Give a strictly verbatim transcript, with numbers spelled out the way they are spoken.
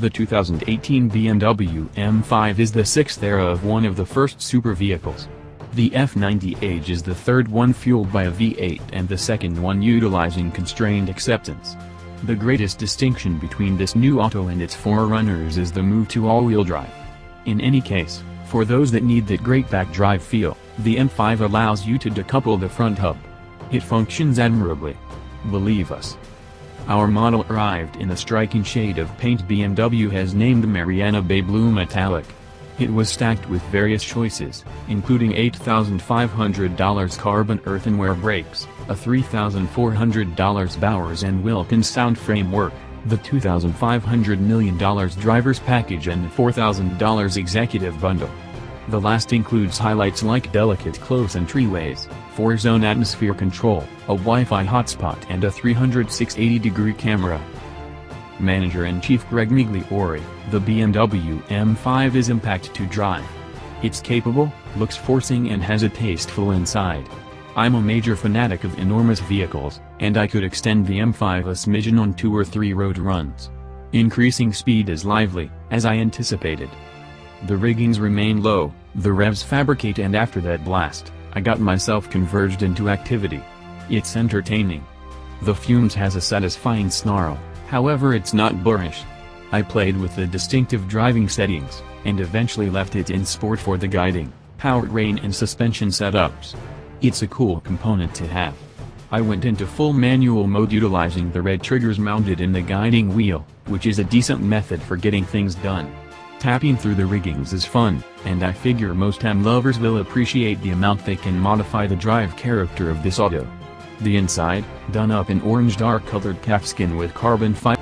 The two thousand eighteen B M W M five is the sixth era of one of the first super vehicles. The F ninety H is the third one fueled by a V eight and the second one utilizing constrained acceptance. The greatest distinction between this new auto and its forerunners is the move to all-wheel drive. In any case, for those that need that great back-drive feel, the M five allows you to decouple the front hub. It functions admirably. Believe us. Our model arrived in a striking shade of paint B M W has named Mariana Bay Blue Metallic. It was stacked with various choices, including eight thousand five hundred dollars carbon earthenware brakes, a three thousand four hundred dollars Bowers and Wilkins sound framework, the two thousand five hundred million dollars driver's package and the four thousand dollars executive bundle. The last includes highlights like delicate close entryways, four zone atmosphere control, a Wi-Fi hotspot and a three sixty degree camera. Manager in Chief Greg Migliore, the B M W M five is compact to drive. It's capable, looks forcing and has a tasteful inside. I'm a major fanatic of enormous vehicles, and I could extend the M five a smidgen on two or three road runs. Increasing speed is lively, as I anticipated. The riggings remain low, the revs fabricate, and after that blast, I got myself converged into activity. It's entertaining. The fumes has a satisfying snarl, however it's not boorish. I played with the distinctive driving settings, and eventually left it in sport for the guiding, powertrain and suspension setups. It's a cool component to have. I went into full manual mode utilizing the red triggers mounted in the guiding wheel, which is a decent method for getting things done. Tapping through the riggings is fun, and I figure most M lovers will appreciate the amount they can modify the drive character of this auto. The inside, done up in orange dark colored calfskin with carbon fiber.